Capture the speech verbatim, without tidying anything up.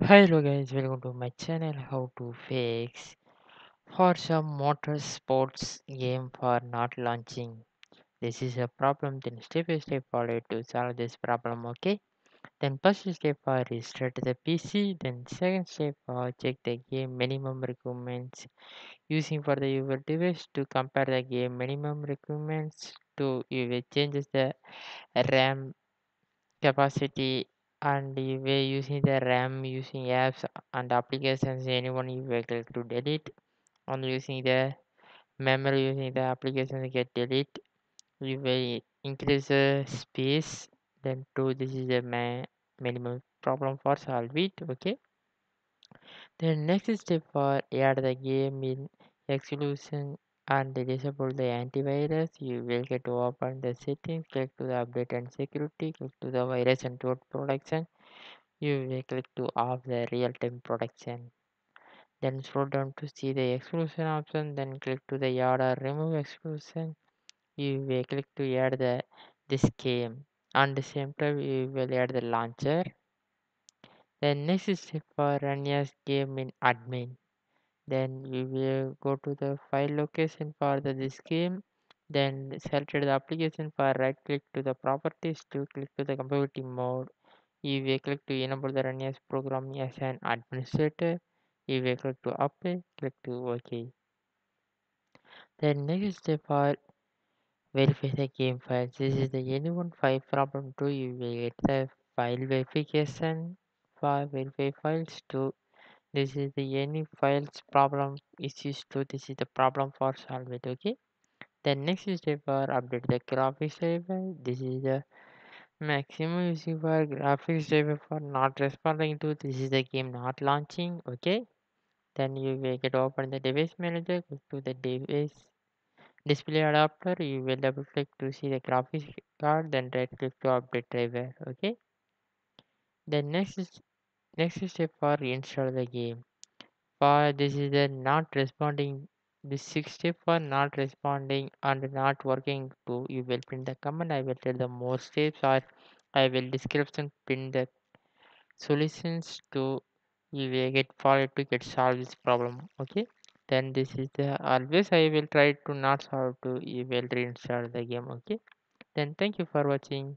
Hello guys, welcome to my channel. How to fix Forza Motorsports game for not launching. This is a problem. Then step by step follow to solve this problem. Okay. Then first step for restart the P C. Then second step for check the game minimum requirements using for the user device to compare the game minimum requirements to you changes the RAM capacity. And you were using the RAM, using apps and applications, anyone you were able to delete, and using the memory, using the applications get delete. You will increase the space. Then two, this is the ma minimum problem for solve it. Okay. Then next step for add the game in exclusion and disable the antivirus. You will get to open the settings, click to the update and security, click to the virus and root protection. You will click to off the real-time protection. Then scroll down to see the exclusion option. Then click to the add or remove exclusion. You will click to add the this game. And the same time you will add the launcher. Then next is for run as game in admin. Then we will go to the file location for the this game. Then select the application for right click to the properties to click to the compatibility mode. You will click to enable the run as program as an administrator. You will click to apply, click to OK. Then next step for verify the game files. This is the anyone file problem too. You will get the file verification for verify files too. This is the any files problem issues too. This is the problem for solve it. Okay. Then next step for update the graphics driver. This is the maximum using for graphics driver for not responding to. This is the game not launching. Okay. Then you will get open the device manager. Click to the device display adapter. You will double click to see the graphics card. Then right click to update driver. Okay. Then next is Next step for install the game. For this is the not responding. This sixth step for not responding and not working too. You will print the command. I will tell the more steps or I will description print the solutions to you will get for to get solve this problem. Okay. Then this is the always I will try to not solve to you will reinstall the game. Okay. Then thank you for watching.